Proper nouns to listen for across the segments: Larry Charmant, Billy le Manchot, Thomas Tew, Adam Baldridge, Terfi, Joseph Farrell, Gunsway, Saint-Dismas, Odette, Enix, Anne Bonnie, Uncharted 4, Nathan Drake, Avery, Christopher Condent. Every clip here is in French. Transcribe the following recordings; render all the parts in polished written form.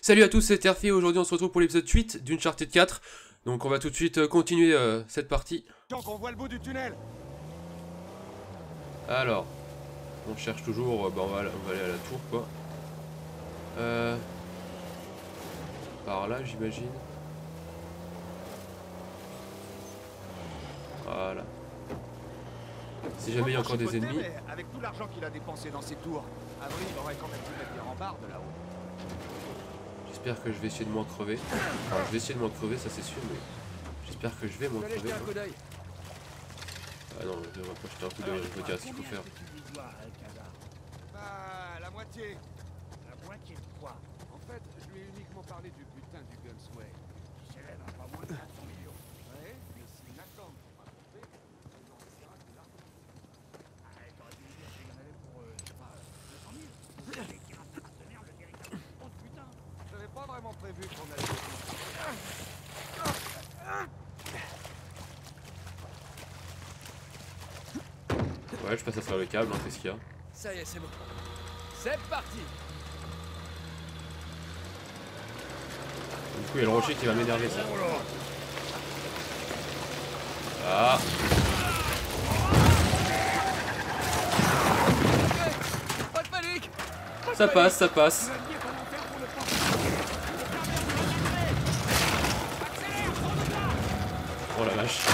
Salut à tous, c'est Terfi. Aujourd'hui on se retrouve pour l'épisode 8 d'une Uncharted 4. Donc on va tout de suite continuer cette partie. Donc on voit le bout du tunnel. Alors, on cherche toujours, on va aller à la tour quoi. Par là j'imagine. Voilà. Si jamais il y a encore des ennemis. Avec tout l'argent qu'il a dépensé dans ses tours, Avery aurait quand même pu mettre des rembarres de là-haut. J'espère que je vais essayer de m'en crever. Enfin, je vais essayer de m'en crever, ça c'est sûr, mais j'espère que je vais m'en crever. Ah non, je devrais pas jeter un coup d'œil, je me dirais ce qu'il faut faire. Bah, la moitié. La moitié de quoi? En fait, je lui ai uniquement parlé du butin du Gunsway, qui s'élève à pas moins de 500 millions. Ouais, mais si Nathan ne m'a pas trouvé, on essaiera de l'argent. Ah, t'aurais dû me dire qu'il y en avait pour, je sais pas, 200 000. Pas vraiment prévu qu'on allait... Ouais, je passe à travers le câble, hein, c'est ce qu'il y a. Ça y est, c'est bon. C'est parti. Du coup, il y a le rocher qui va m'énerver, ça. Ah. Ça passe, ça passe. Oh la vache.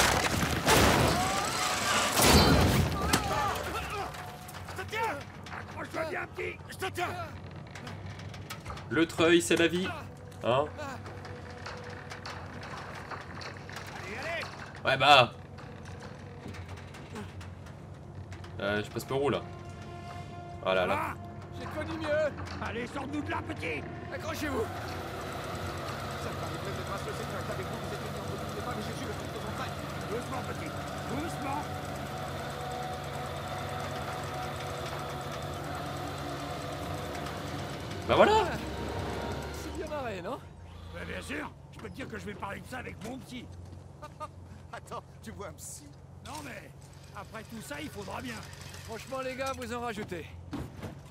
Le treuil, c'est la vie. Hein? Ouais bah je passe par où là? Oh là là. J'ai connu mieux. Allez, sors-nous de là, petit. Accrochez-vous. Ça paraît peut-être parce que c'est un avec vous, vous êtes venu en vous, je sais pas, mais j'ai su le truc de montagne. Doucement, petit. Doucement. Bah voilà. C'est bien marré, non? Bah bien sûr. Je peux te dire que je vais parler de ça avec mon psy. Attends, tu vois un psy? Non mais, après tout ça, il faudra bien. Franchement les gars, vous en rajoutez.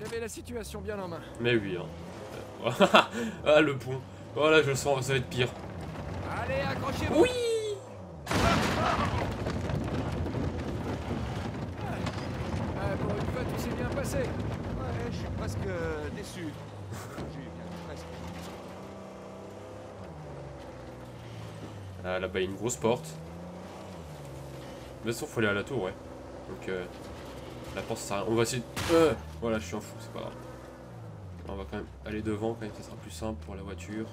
J'avais la situation bien en main. Mais oui, hein. Ah, le pont. Oh là, je le sens, ça va être pire. Allez, accrochez-vous. Oui. Pour une fois, tout s'est bien passé. Ouais, je suis presque déçu. Presque. Ah, là-bas, il y a une grosse porte. De toute façon, faut aller à la tour, ouais. Donc, la porte, ça sert à rien. On va essayer de... voilà, je suis un fou, c'est pas grave. On va quand même aller devant, quand même, ça sera plus simple pour la voiture.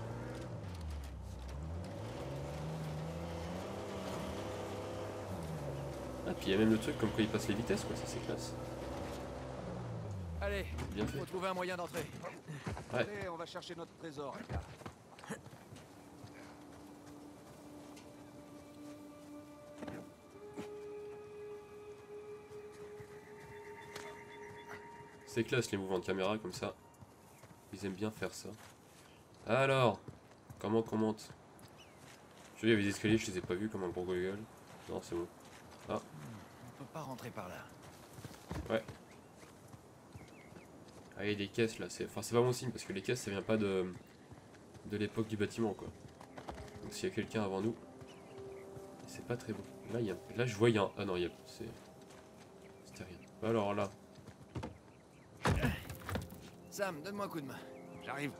Ah, puis il y a même le truc comme quoi il passe les vitesses, quoi, ça c'est classe. Allez, bien fait. Faut trouver un moyen d'entrer. Ouais. Allez, on va chercher notre trésor, les gars. C'est classe les mouvements de caméra comme ça. Ils aiment bien faire ça. Alors, comment on commente? Je veux dire, il y avait des escaliers, je les ai pas vus comme un gros gueule. Non, c'est bon. Ah. On peut pas rentrer par là. Ouais. Ah, il y a des caisses là. Enfin, c'est pas bon signe parce que les caisses, ça vient pas de l'époque du bâtiment quoi. Donc, s'il y a quelqu'un avant nous, c'est pas très bon. Là, il y a... là, je voyais un. Ah non, il y a. C'était rien. Alors là. Sam, donne-moi un coup de main. J'arrive.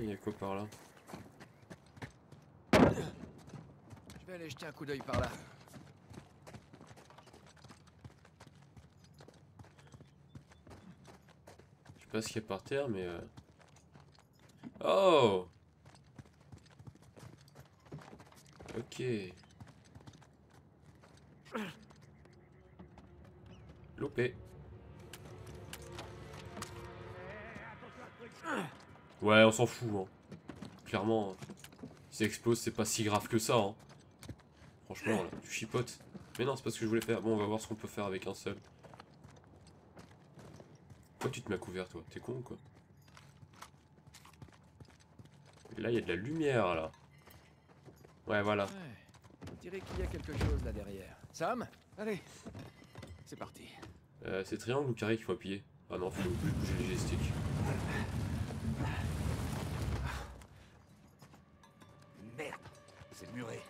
Il y a quoi par là? Je vais aller jeter un coup d'œil par là. Je sais pas ce qu'il y a par terre, mais... Oh! Ok. Loupé. Ouais, on s'en fout. Hein. Clairement, si ça explose, c'est pas si grave que ça. Hein. Franchement, là, tu chipotes. Mais non, c'est pas ce que je voulais faire. Bon, on va voir ce qu'on peut faire avec un seul. Pourquoi tu te m'as couvert, toi? T'es con ou quoi? Et là, il y a de la lumière, là. Ouais, voilà. Ouais. On dirait qu'il y a quelque chose là derrière. Sam? Allez, c'est parti. C'est triangle ou carré qu'il faut appuyer? Ah non, faut plus bouger les sticks. Merde, c'est muré.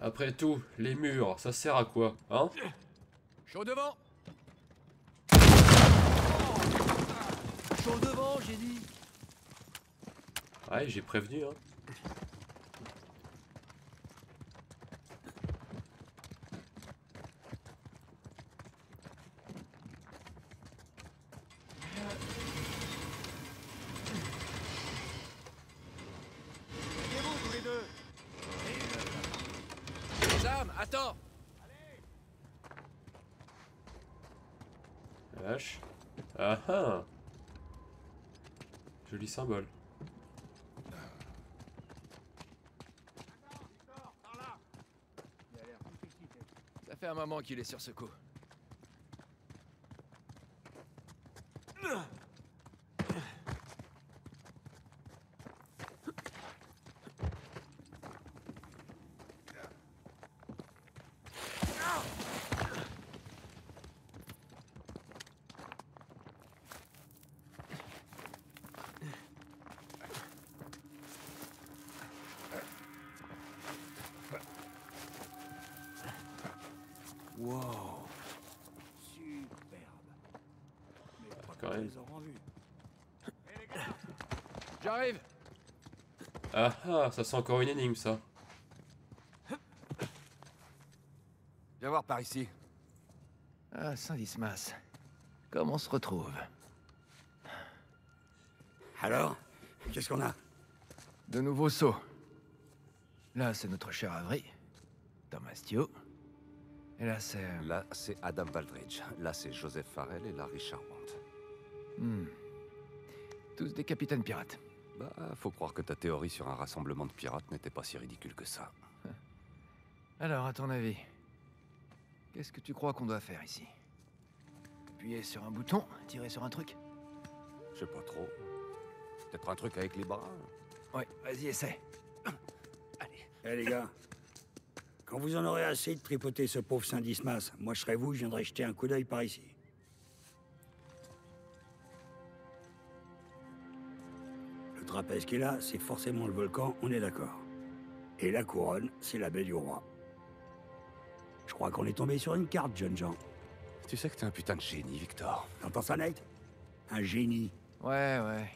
Après tout, les murs, ça sert à quoi, hein? Chaud devant. Chaud devant, j'ai dit. Ouais, j'ai prévenu, hein. Attends. La vache. Ah ah. Joli symbole. Ça fait un moment qu'il est sur ce coup. J'arrive. Ah ah, ça sent encore une énigme ça. Viens voir par ici. Ah, Saint-Dismas. Comment on se retrouve? Alors, qu'est-ce qu'on a? De nouveaux sauts. Là, c'est notre cher Avery, Thomas Tew. Et là, c'est... Là, c'est Adam Baldridge. Là, c'est Joseph Farrell et Larry Charmant. Hmm. Tous des capitaines pirates. Bah, faut croire que ta théorie sur un rassemblement de pirates n'était pas si ridicule que ça. Alors, à ton avis, qu'est-ce que tu crois qu'on doit faire ici? Appuyer sur un bouton, tirer sur un truc? Je sais pas trop. Peut-être un truc avec les bras. Ouais, vas-y, essaie. Allez. Hey, les gars. Quand vous en aurez assez de tripoter ce pauvre Saint-Dismas, moi je serai vous, je viendrai jeter un coup d'œil par ici. Le trapèze qu'il a, c'est forcément le volcan, on est d'accord. Et la couronne, c'est la baie du roi. Je crois qu'on est tombé sur une carte, jeunes gens. Tu sais que t'es un putain de génie, Victor. T'entends ça, Nate? Un génie. Ouais, ouais.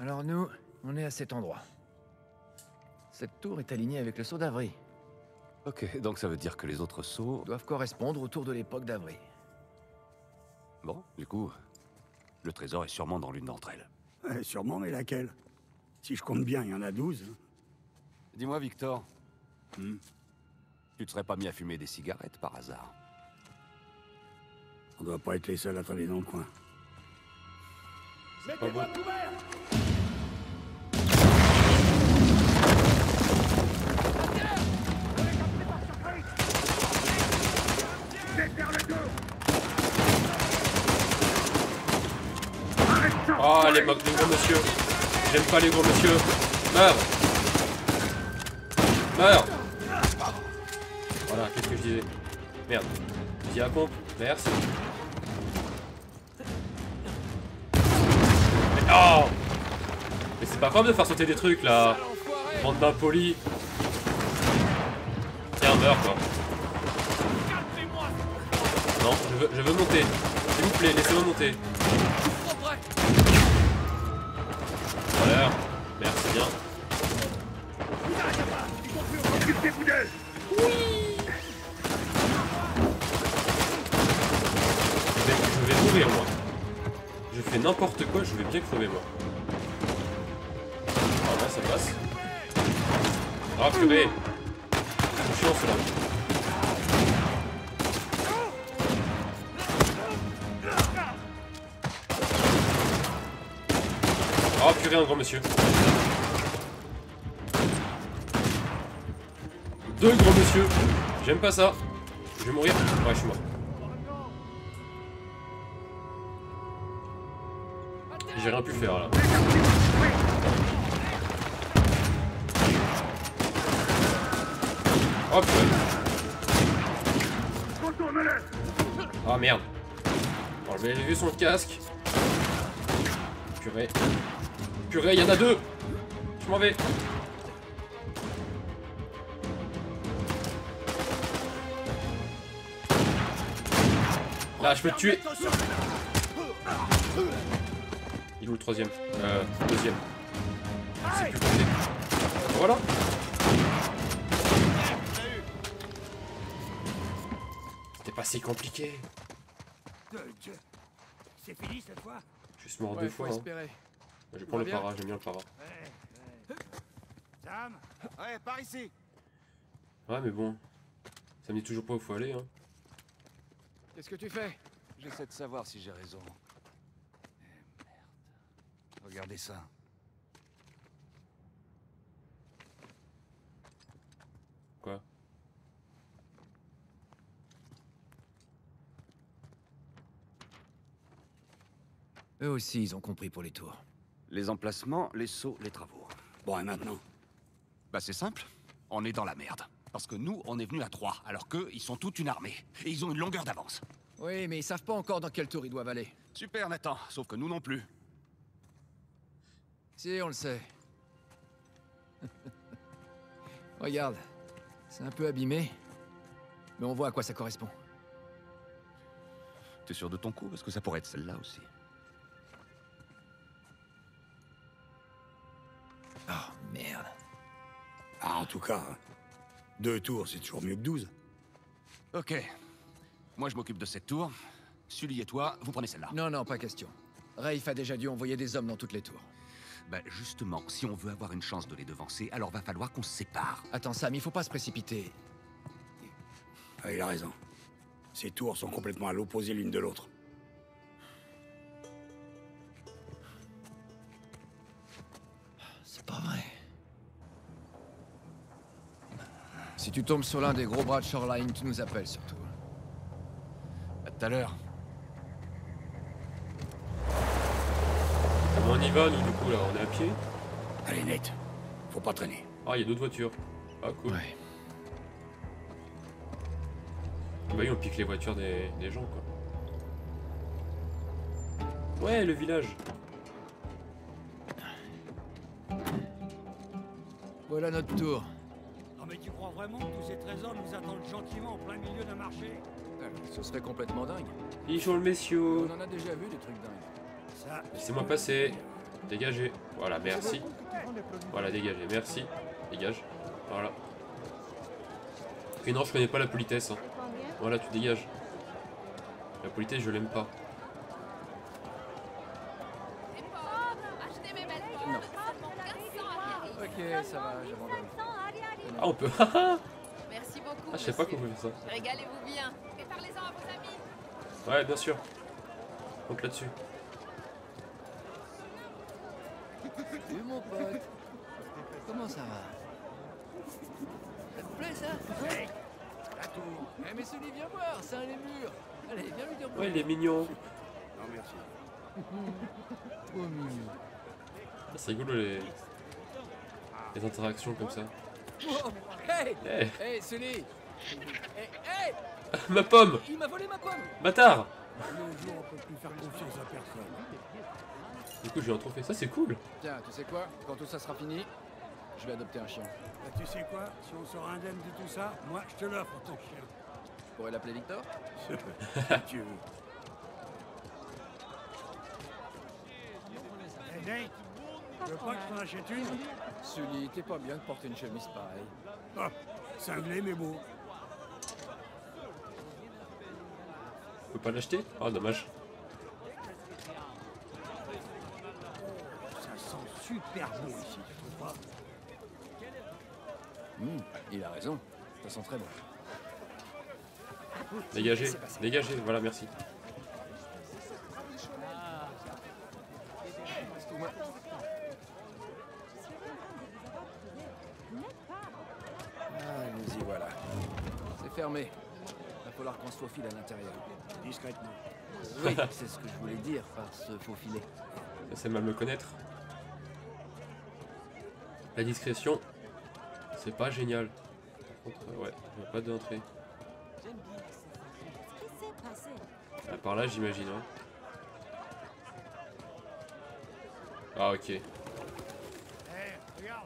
Alors nous, on est à cet endroit. Cette tour est alignée avec le sceau d'Avril. Ok, donc ça veut dire que les autres sceaux... doivent correspondre autour de l'époque d'Avril. Bon, du coup, le trésor est sûrement dans l'une d'entre elles. Ouais, sûrement, mais laquelle? Si je compte bien, il y en a 12. Dis-moi, Victor. Tu te serais pas mis à fumer des cigarettes, par hasard? On doit pas être les seuls à traîner dans le coin. Mettez-moi couvert! Oh, les gros monsieur. J'aime pas les gros monsieur. Meurs. Meurs. Voilà, qu'est-ce que je disais? Merde. Je dis à pompe. Merci. Mais oh. Mais c'est pas grave de faire sauter des trucs, là. Bande d'impoli. Tiens, meurs, quoi. Non, je veux monter. S'il vous plaît, laissez-moi monter. Voilà, merci bien. Oui. Je vais mourir moi. Je fais n'importe quoi, je vais bien crever moi. Ah là ça passe. Ah purée. C'est chiant cela. Oh purée, un grand monsieur. Deux gros monsieur. J'aime pas ça. Je vais mourir. Ouais, je suis mort. J'ai rien pu faire là. Hop. Oh merde. Bon, je vais aller vu son casque. Purée. Purée, il y en a deux. Je m'en vais. Là, je peux te tuer. Il est où le troisième? Deuxième. C'est plus compliqué. Voilà. C'était pas si compliqué. C'est fini cette fois. Je suis mort deux fois. Hein. Je vais prendre le para, j'aime bien le para. Sam, ouais, par ici. Ouais, mais bon. Ça me dit toujours pas où faut aller, hein. Qu'est-ce que tu fais? J'essaie de savoir si j'ai raison. Eh merde. Regardez ça. Quoi? Eux aussi, ils ont compris pour les tours. Les emplacements, les sauts, les travaux. Bon, et maintenant? Bah c'est simple, on est dans la merde. Parce que nous, on est venus à 3, alors qu'eux, ils sont toute une armée. Et ils ont une longueur d'avance. Oui, mais ils savent pas encore dans quel tour ils doivent aller. Super, Nathan, sauf que nous non plus. Si, on le sait. Regarde, c'est un peu abîmé, mais on voit à quoi ça correspond. T'es sûr de ton coup? Parce que ça pourrait être celle-là aussi. Oh, merde. Ah, en tout cas... 2 tours, c'est toujours mieux que 12. Ok. Moi, je m'occupe de cette tour. Sully et toi, vous prenez celle-là. Non, non, pas question. Rafe a déjà dû envoyer des hommes dans toutes les tours. Bah, justement, si on veut avoir une chance de les devancer, alors va falloir qu'on se sépare. Attends, Sam, il faut pas se précipiter. Ah, il a raison. Ces tours sont complètement à l'opposé l'une de l'autre. C'est pas vrai. Si tu tombes sur l'un des gros bras de Shoreline, tu nous appelles surtout. À tout à l'heure. On y va, nous, du coup, là, on est à pied. Allez, net. Faut pas traîner. Ah, il y a d'autres voitures. Ah, cool. Ouais. Bah oui, on pique les voitures des gens, quoi. Ouais, le village. Voilà notre tour. Mais tu crois vraiment que tous ces trésors nous attendent gentiment en plein milieu d'un marché? Ce serait complètement dingue. Ils jouent le messieurs. On en a déjà vu des trucs dingues. Laissez-moi passer. Dégagez. Voilà, merci. Voilà, dégagez. Merci. Dégage. Voilà. Et non, je connais pas la politesse. Hein. Voilà, tu dégages. La politesse, je l'aime pas. Ok, ça va, j'abandonne. Ah, on peut. Merci beaucoup. Ah, je sais pas comment faire ça. Régalez-vous bien. Et parlez-en à vos amis. Ouais, bien sûr. Donc là-dessus. Salut mon pote. Comment ça va? Ça vous plaît ça? Hey, la tour. Eh mais celui viens voir, c'est un des murs. Allez, viens lui dire bonjour. Ouais, il est mignon. Non merci. Oh mignon. C'est rigolo les interactions comme ça. Wow. Hey, hey, hey, Sully. Hey, hey. Ma pomme. Il m'a volé ma pomme. Bâtard. Du coup, je vais en trouver. Ça, c'est cool. Tiens, tu sais quoi? Quand tout ça sera fini, je vais adopter un chien. Bah, tu sais quoi? Si on sera indemne de tout ça, moi, je te l'offre ton chien. Tu pourrais l'appeler Victor. Si tu veux. Hey, Nate. Je veux pas que tu en achètes une. Sully, t'es pas bien de porter une chemise pareille. Ah, cinglé mais beau. On peut pas l'acheter? Oh, dommage. Ça sent super bon ici, tu trouves pas? Il a raison, ça sent très bon. Dégagez, dégagez, voilà, merci. Fermé. Il va falloir qu'on se faufile à l'intérieur. Discrètement. Oui, c'est ce que je voulais dire par se faufiler. C'est mal me connaître. La discrétion, c'est pas génial. contre, ouais, il n'y a pas d'entrée. À part là, j'imagine, hein. Ah, ok. Hey, regarde.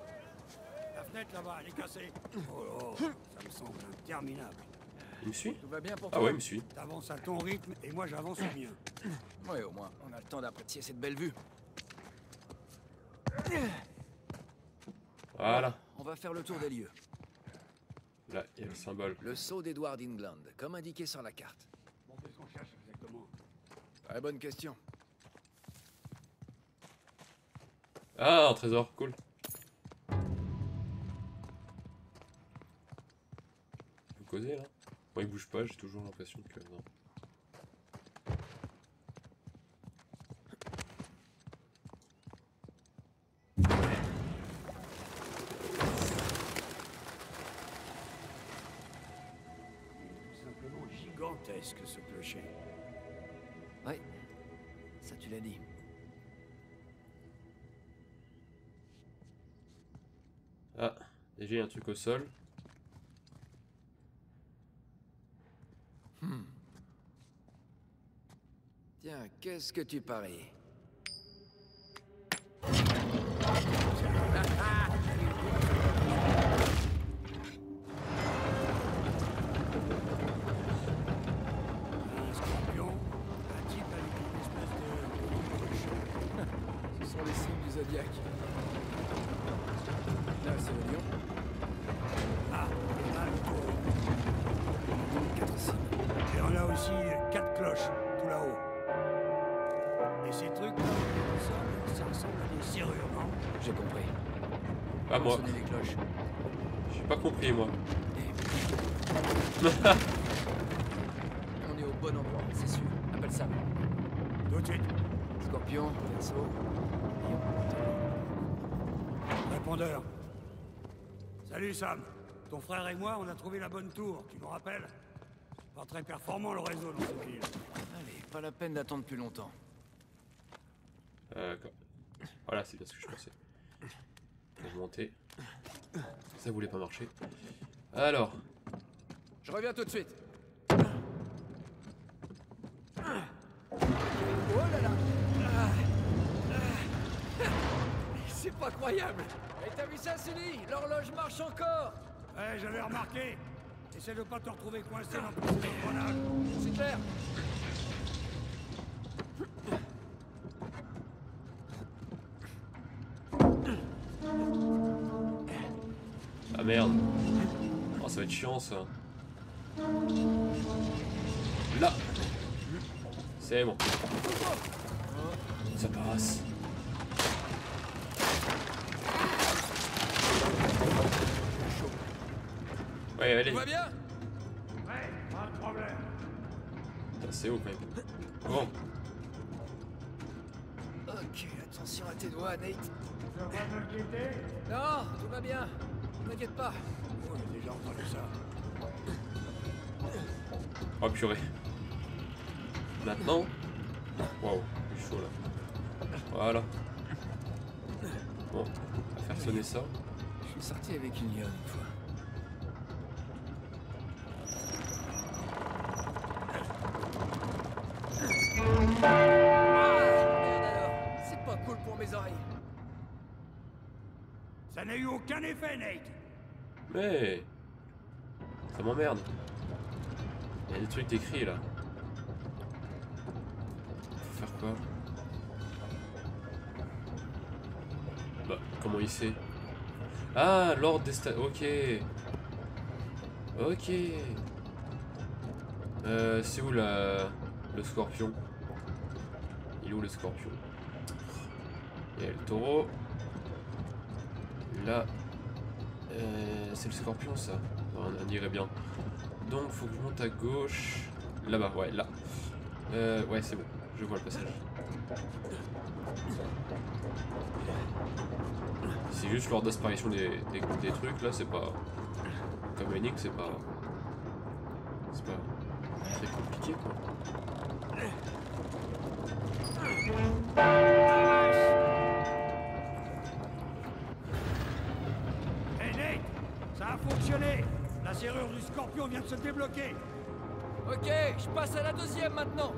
La fenêtre là-bas, elle est cassée. Oh, ça me semble interminable. Il me suit? Tout va bien pour toi? Ah ouais, il me suit. T'avances à ton rythme et moi j'avance au mien. Ouais, au moins, on a le temps d'apprécier cette belle vue. Voilà. On va faire le tour des lieux. Là, il y a le symbole. Le sceau d'Edward England, comme indiqué sur la carte. Bon, qu'est-ce qu'on cherche exactement? Très bonne question. Ah, un trésor, cool. Vous causez là? Moi il bouge pas, j'ai toujours l'impression que non. Simplement gigantesque ce clocher. Ouais, ça tu l'as dit. Ah, déjà il y a un truc au sol. Tiens, qu'est-ce que tu paries? Moi. On est au bon endroit, c'est sûr. Appelle ça. Tout de suite. Scorpion, perso. Répondeur. Salut Sam. Ton frère et moi, on a trouvé la bonne tour, tu me rappelles? Pas très performant le réseau dans ce ville. Allez, pas la peine d'attendre plus longtemps. D'accord. Voilà, c'est bien ce que je pensais. Je montais. Ça voulait pas marcher. Alors. Je reviens tout de suite. Oh là là. C'est pas croyable. Et t'as vu ça, Sully? L'horloge marche encore. Ouais, j'avais remarqué. Essaie de pas te retrouver coincé dans ton grenade. C'est clair. Merde. Oh, ça va être chiant ça. Là. C'est bon. Ça passe. Ouais, allez. Tout va bien? Ouais, pas de problème. C'est haut quand même. Bon. Ok, attention à tes doigts, Nate. Ça va m'inquiéter? Non, tout va bien. T'inquiète pas. Oh, j'ai déjà entendu ça. Oh purée. Maintenant. Waouh, c'est chaud là. Voilà. Bon, on va faire sonner ça. Je suis sorti avec une lionne une fois. Ça n'a eu aucun effet, Nate. Mais... ça m'emmerde. Il y a des trucs décrits, là. Faut faire quoi? Bah, comment il sait? Ah, l'ordre des stades... Ok. Ok. C'est où, là, le scorpion? Il est où, le scorpion? Il y a le taureau. Là, c'est le scorpion ça. Bon, on irait bien. Donc faut que je monte à gauche. Là-bas, ouais, là. Ouais, c'est bon, je vois le passage. C'est juste l'ordre d'apparition des trucs, là, c'est pas... Comme Enix, c'est pas... C'est pas très compliqué, quoi. Ça a fonctionné. La serrure du Scorpion vient de se débloquer. Ok, je passe à la deuxième maintenant.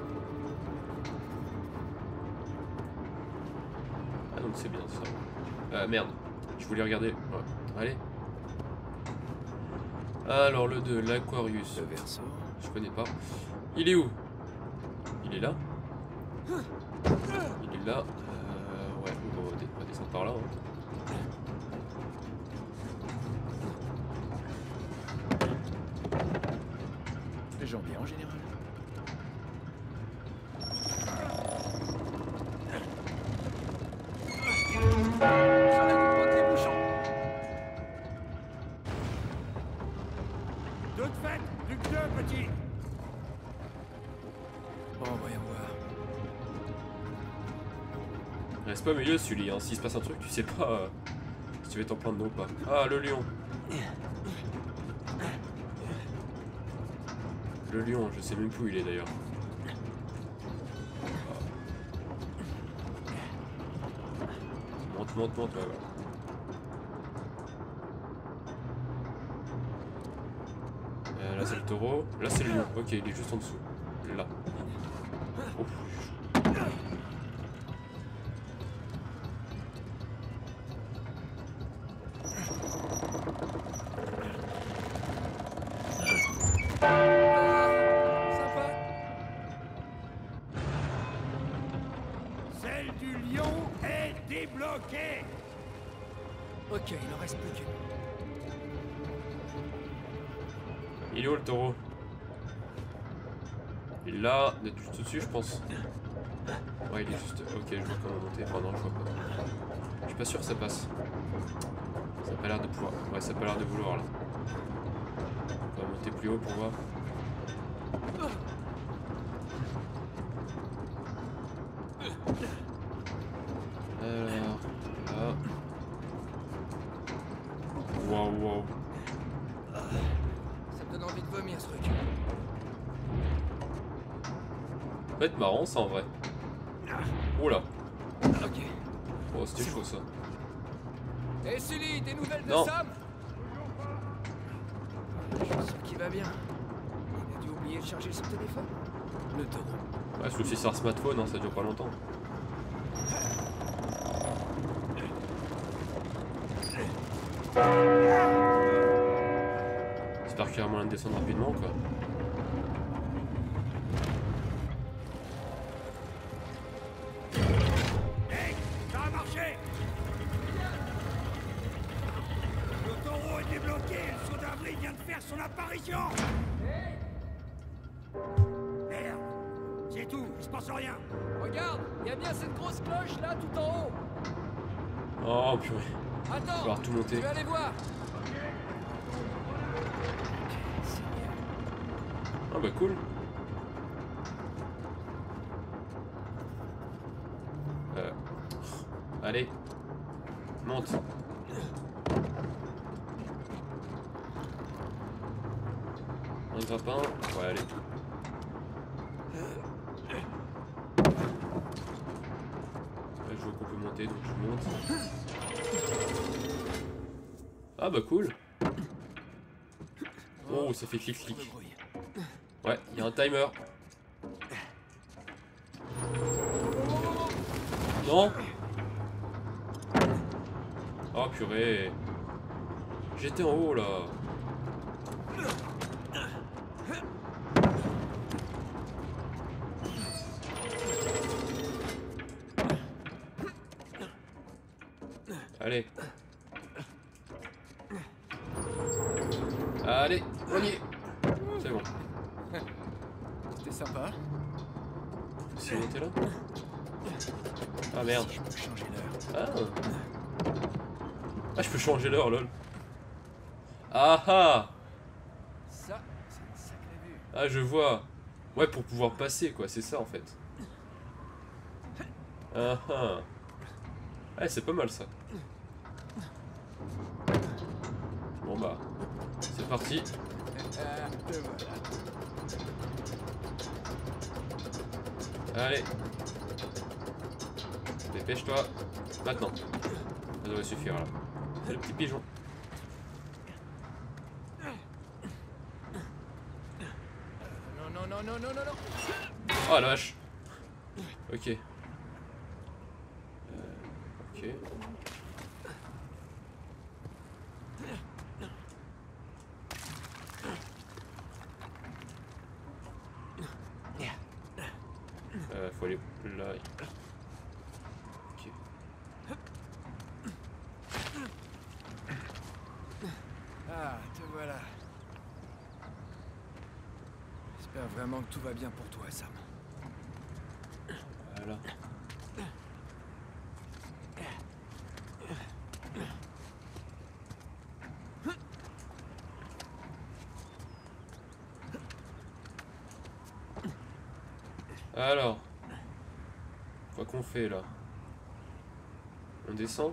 Ah donc c'est bien ça. Merde, je voulais regarder. Ouais, allez. Alors le 2, l'Aquarius. Le verso. Je connais pas. Il est où? Il est là. Il est là. Ouais, on va descendre par là. Hein. Les gens bien en général. Pas mieux celui-là, hein. S'il se passe un truc, tu sais pas si tu vas t'en prendre ou pas. Ah, le lion. Le lion, je sais même plus où il est d'ailleurs. Ah. Monte, monte, monte, ouais, voilà. Là, c'est le taureau. Là, c'est le lion. Ok, il est juste en dessous. Là. Ouf. Dessus, je pense. Ouais, il est juste. Ok, je vois comment monter. Enfin, non, je vois pas. Je suis pas sûr que ça passe. Ça a pas l'air de pouvoir. Ouais, ça a pas l'air de vouloir là. On va monter plus haut pour voir. Alors. Là. Waouh, waouh. Ça me donne envie de vomir ce truc. Ça va être marrant ça en vrai. Oh là. Ok. Oh c'était chaud ça. Et Sully, des nouvelles de Sam? Je suis sûr qu'il va bien. Il a dû oublier de charger son téléphone. Le taureau. Ouais, sauf si c'est un smartphone, hein, ça dure pas longtemps. J'espère qu'il y a moyen de descendre rapidement quoi. Tu vas aller voir. Ah bah cool. Allez, monte. Un grappin. Ouais allez. Là, je vois qu'on peut monter donc je monte. Ah bah cool. Oh ça fait clic clic. Ouais il y a un timer. Non. Oh purée. J'étais en haut là. Allez. Allez, on y est. C'est bon. C'était sympa. Si on était là. Ah merde. Si je peux changer l'heure. Ah. Ah, je peux changer l'heure, lol. Ah ah. Ça, c'est une sacrée vue. Ah, je vois. Ouais, pour pouvoir passer, quoi. C'est ça, en fait. Ah ah. Ouais, c'est pas mal, ça. Bon, bah. C'est parti. Allez. Dépêche-toi. Maintenant. Ça devrait suffire là. Le petit pigeon. Non. Oh la vache. Ok. Ok. Faut aller là. Ok. Ah, te voilà. J'espère vraiment que tout va bien pour toi, Sam. Voilà. Alors, quoi qu'on fait là? On descend?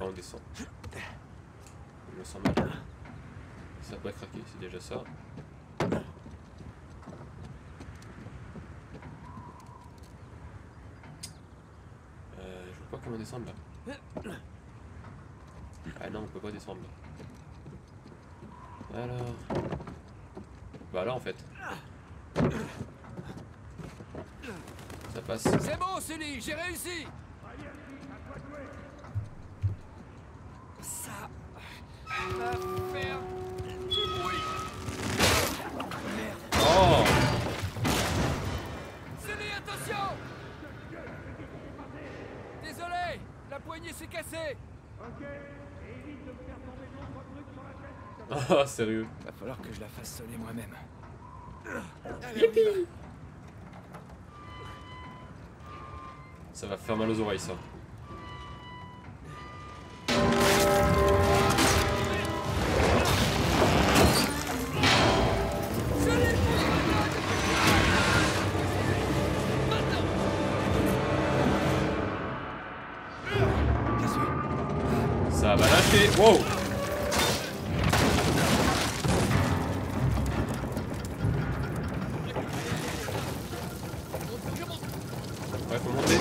Ah, on descend. Je me sens mal. Ça n'a pas craqué, c'est déjà ça. Je vois pas comment descendre là. Ah non, on peut pas descendre là. Alors. Bah là en fait. Ça passe. C'est bon, Sully, j'ai réussi. Ça va faire du bruit. Merde. Oh. Sully, attention. Désolé, la poignée s'est cassée. Ok. Évite de me faire tomber d'autres trucs sur la tête. Ah sérieux. Va falloir que je la fasse sonner moi-même. Yippie. Ça va faire mal aux oreilles, ça. Ça va lâcher. Wow. Ouais, faut monter.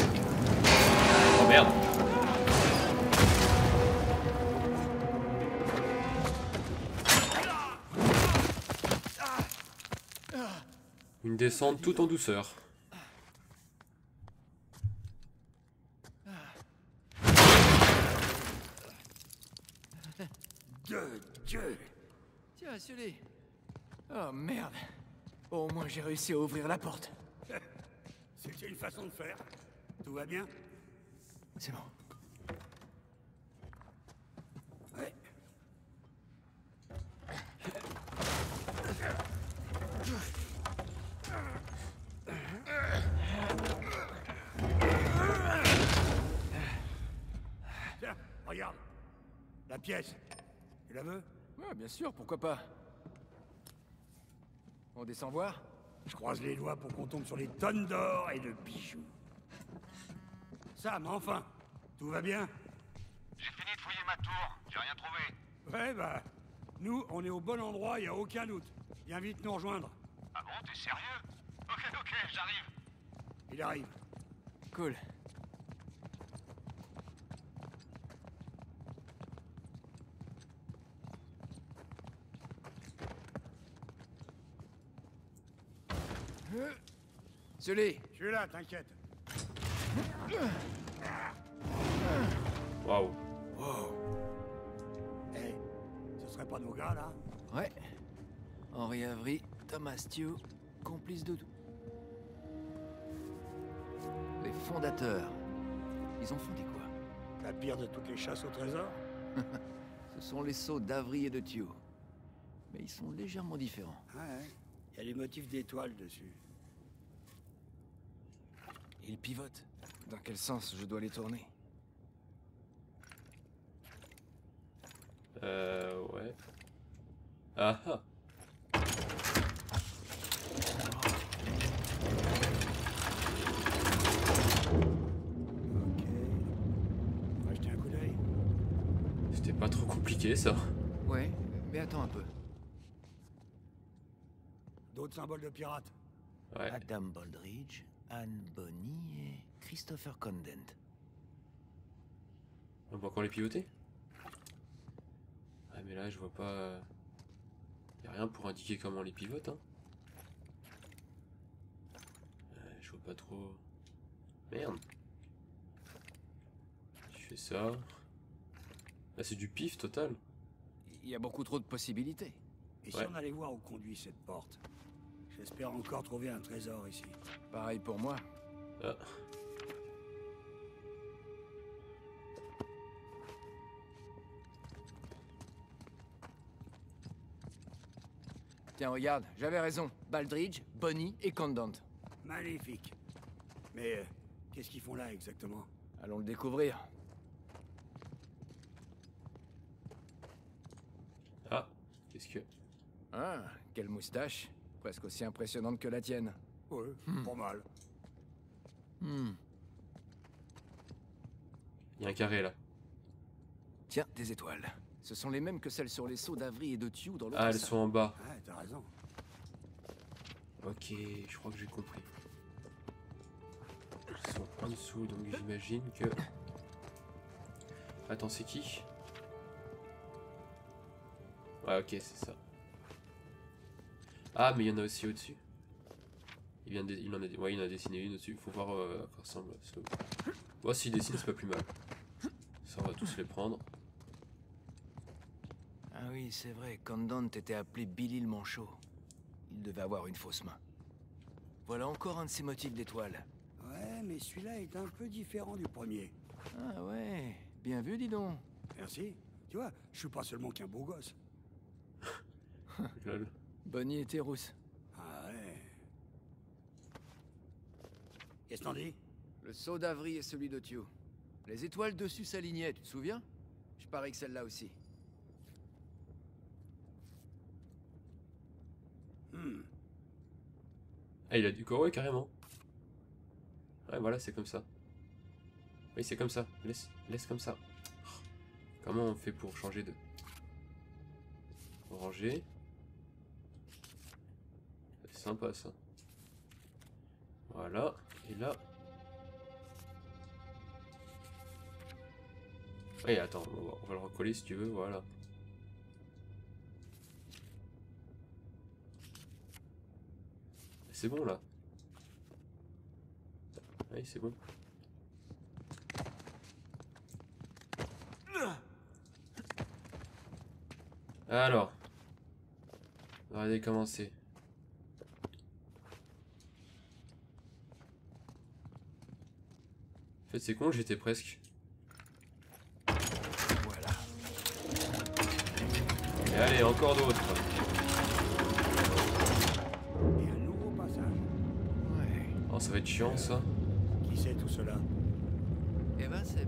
Merde. Une descente tout en douceur. De Dieu. Tiens, Sully. Oh merde. Au moins j'ai réussi à ouvrir la porte. C'était une façon de faire. Tout va bien? C'est bon. Ouais. Tiens, regarde. La pièce. Tu la veux? Ouais, bien sûr, pourquoi pas. On descend voir? Je croise les doigts pour qu'on tombe sur les tonnes d'or et de bijoux. Sam, enfin, tout va bien? J'ai fini de fouiller ma tour, j'ai rien trouvé. Ouais, bah, nous, on est au bon endroit, y a aucun doute. Viens vite nous rejoindre. Ah bon, t'es sérieux? Ok, j'arrive. Il arrive. Cool. Sully. Je suis là, t'inquiète. Waouh. Wow. Hey, ce serait pas nos gars là? Ouais. Henri Avery, Thomas Tew, complice de tout. Les fondateurs. Ils ont fondé quoi? La pire de toutes les chasses au trésor. Ce sont les sceaux d'Avery et de Tew. Mais ils sont légèrement différents. Ouais. Il y a les motifs d'étoiles dessus. Ils pivotent. Dans quel sens je dois les tourner? Ouais. Ah ah. Ok. On va jeter un coup d'œil. C'était pas trop compliqué ça. Ouais, mais attends un peu. D'autres symboles de pirates? Ouais. Adam Baldridge, Anne Bonnie et Christopher Condent. On peut encore les piloter? Ah mais là je vois pas... Y'a rien pour indiquer comment on les pivote hein. pas trop. Merde. Je fais ça. Là, c'est du pif total. Il y a beaucoup trop de possibilités. Et si on allait voir où conduit cette porte? J'espère encore trouver un trésor ici. Pareil pour moi. Ah. Tiens, regarde, j'avais raison. Baldridge, Bonnie et Condent. Magnifique. Mais qu'est-ce qu'ils font là exactement? Allons le découvrir. Ah, qu'est-ce que... Ah, quelle moustache. Presque aussi impressionnante que la tienne. Ouais, pas mal. Il y a un carré là. Tiens, des étoiles. Ce sont les mêmes que celles sur les seaux d'Avery et de Tew dans l'autre. Ah, elles sont en bas. Ouais, t'as raison. Ok, je crois que j'ai compris. Elles sont en dessous, donc j'imagine que... Attends, c'est qui? Ouais, ok, c'est ça. Ah, mais il y en a aussi au-dessus. Il en a dessiné une au-dessus. Faut voir à quoi ressemble. Moi, s'il dessine, c'est pas plus mal. Ça, on va tous les prendre. Ah oui, c'est vrai, Condent était appelé Billy le Manchot. Il devait avoir une fausse main. Voilà encore un de ses motifs d'étoile. Ouais, mais celui-là est un peu différent du premier. Ah ouais, bien vu, dis donc. Merci. Tu vois, je suis pas seulement qu'un beau gosse. Lol. Bonnie était rousse. Ah ouais. Qu'est-ce qu'on dit? Le seau d'Avery et celui de Tew. Les étoiles dessus s'alignaient, tu te souviens? Je parie que celle-là aussi. Ah, il a du corps carrément. Ouais, voilà, c'est comme ça. Oui, c'est comme ça. Laisse comme ça. Comment on fait pour changer de... Ranger. C'est sympa, ça. Voilà. Et là... Ouais, attends, on va le recoller si tu veux, voilà. C'est bon là. Oui, c'est bon. Alors, regardez comment c'est. En fait, c'est con, j'étais presque. Voilà. Et allez, encore d'autres. Oh, ça va être chiant ça. Qui c'est tout cela? Eh ben c'est...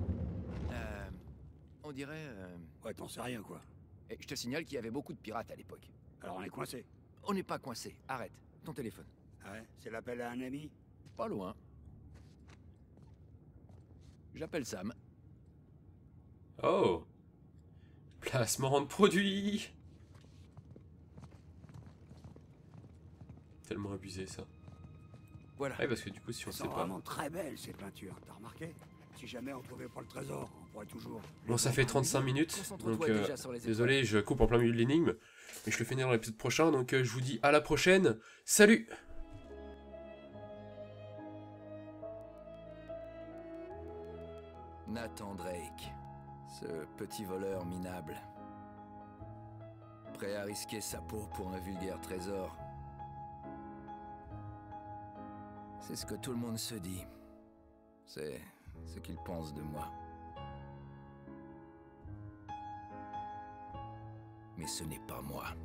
on dirait... Ouais, t'en sais rien quoi. Et je te signale qu'il y avait beaucoup de pirates à l'époque. Alors on est coincé? On n'est pas coincé. Arrête. Ton téléphone. Ah ouais? C'est l'appel à un ami? Pas loin. J'appelle Sam. Oh. Placement de produit. Tellement abusé ça. Voilà. Ouais, parce que du coup, si on sait pas... C'est vraiment très belle ces peintures, t'as remarqué? Si jamais on trouvait pas le trésor, on pourrait toujours... Bon, ça fait 35 minutes, donc désolé, je coupe en plein milieu de l'énigme, mais je le finirai dans l'épisode prochain, donc je vous dis à la prochaine, salut! Nathan Drake, ce petit voleur minable, prêt à risquer sa peau pour un vulgaire trésor. C'est ce que tout le monde se dit. C'est ce qu'ils pensent de moi. Mais ce n'est pas moi.